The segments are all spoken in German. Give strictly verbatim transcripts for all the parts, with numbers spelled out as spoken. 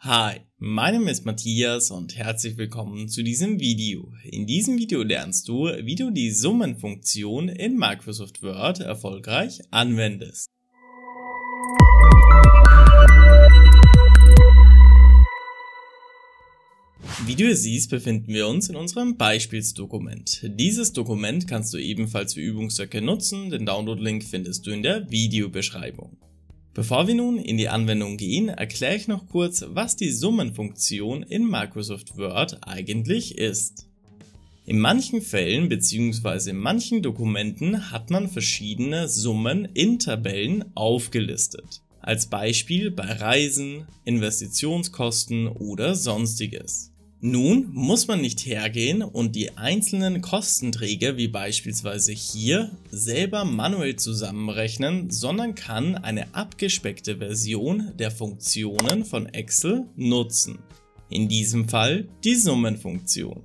Hi, mein Name ist Matthias und herzlich willkommen zu diesem Video. In diesem Video lernst du, wie du die Summenfunktion in Microsoft Word erfolgreich anwendest. Wie du siehst, befinden wir uns in unserem Beispielsdokument. Dieses Dokument kannst du ebenfalls für Übungszwecke nutzen, den Download-Link findest du in der Videobeschreibung. Bevor wir nun in die Anwendung gehen, erkläre ich noch kurz, was die Summenfunktion in Microsoft Word eigentlich ist. In manchen Fällen bzw. in manchen Dokumenten hat man verschiedene Summen in Tabellen aufgelistet. Als Beispiel bei Reisen, Investitionskosten oder sonstiges. Nun muss man nicht hergehen und die einzelnen Kostenträger, wie beispielsweise hier, selber manuell zusammenrechnen, sondern kann eine abgespeckte Version der Funktionen von Excel nutzen. In diesem Fall die Summenfunktion.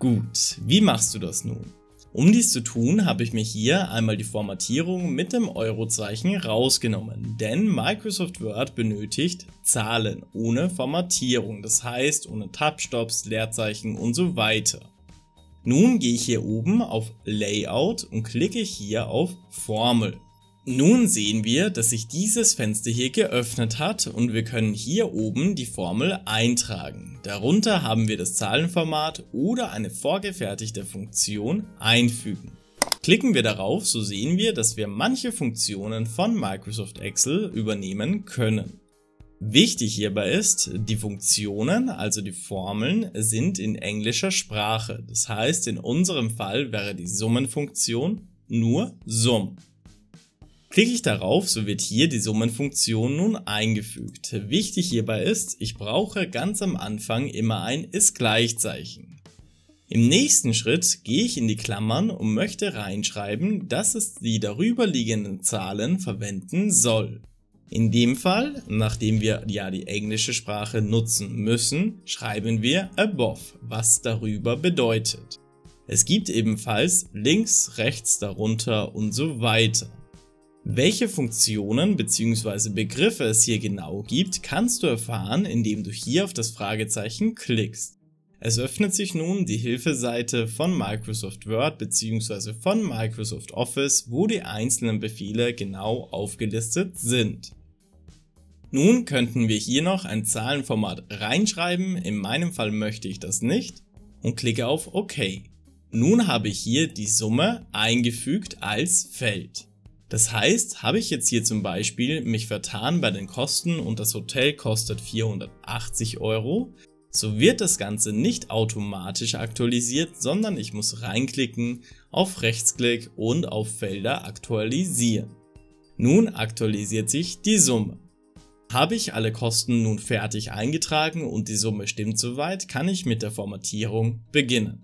Gut, wie machst du das nun? Um dies zu tun, habe ich mir hier einmal die Formatierung mit dem Eurozeichen rausgenommen, denn Microsoft Word benötigt Zahlen ohne Formatierung, das heißt ohne Tab-Stops, Leerzeichen und so weiter. Nun gehe ich hier oben auf Layout und klicke hier auf Formel. Nun sehen wir, dass sich dieses Fenster hier geöffnet hat und wir können hier oben die Formel eintragen. Darunter haben wir das Zahlenformat oder eine vorgefertigte Funktion einfügen. Klicken wir darauf, so sehen wir, dass wir manche Funktionen von Microsoft Excel übernehmen können. Wichtig hierbei ist, die Funktionen, also die Formeln, sind in englischer Sprache. Das heißt, in unserem Fall wäre die Summenfunktion nur Sum. Klicke ich darauf, so wird hier die Summenfunktion nun eingefügt. Wichtig hierbei ist, ich brauche ganz am Anfang immer ein Ist-Gleichzeichen. Im nächsten Schritt gehe ich in die Klammern und möchte reinschreiben, dass es die darüberliegenden Zahlen verwenden soll. In dem Fall, nachdem wir ja die englische Sprache nutzen müssen, schreiben wir above, was darüber bedeutet. Es gibt ebenfalls links, rechts, darunter und so weiter. Welche Funktionen bzw. Begriffe es hier genau gibt, kannst du erfahren, indem du hier auf das Fragezeichen klickst. Es öffnet sich nun die Hilfeseite von Microsoft Word bzw. von Microsoft Office, wo die einzelnen Befehle genau aufgelistet sind. Nun könnten wir hier noch ein Zahlenformat reinschreiben, in meinem Fall möchte ich das nicht, und klicke auf OK. Nun habe ich hier die Summe eingefügt als Feld. Das heißt, habe ich jetzt hier zum Beispiel mich vertan bei den Kosten und das Hotel kostet vierhundertachtzig Euro, so wird das Ganze nicht automatisch aktualisiert, sondern ich muss reinklicken, auf Rechtsklick und auf Felder aktualisieren. Nun aktualisiert sich die Summe. Habe ich alle Kosten nun fertig eingetragen und die Summe stimmt soweit, kann ich mit der Formatierung beginnen.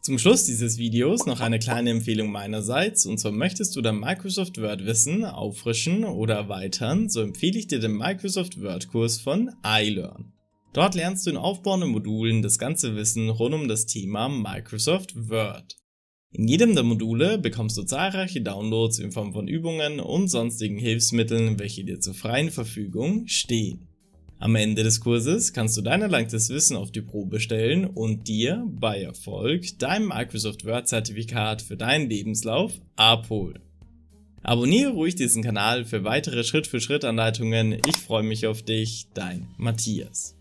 Zum Schluss dieses Videos noch eine kleine Empfehlung meinerseits, und zwar möchtest du dein Microsoft Word Wissen auffrischen oder erweitern, so empfehle ich dir den Microsoft Word Kurs von iLearn. Dort lernst du in aufbauenden Modulen das ganze Wissen rund um das Thema Microsoft Word. In jedem der Module bekommst du zahlreiche Downloads in Form von Übungen und sonstigen Hilfsmitteln, welche dir zur freien Verfügung stehen. Am Ende des Kurses kannst du dein erlangtes Wissen auf die Probe stellen und dir bei Erfolg dein Microsoft Word Zertifikat für deinen Lebenslauf abholen. Abonniere ruhig diesen Kanal für weitere Schritt-für-Schritt-Anleitungen. Ich freue mich auf dich, dein Matthias.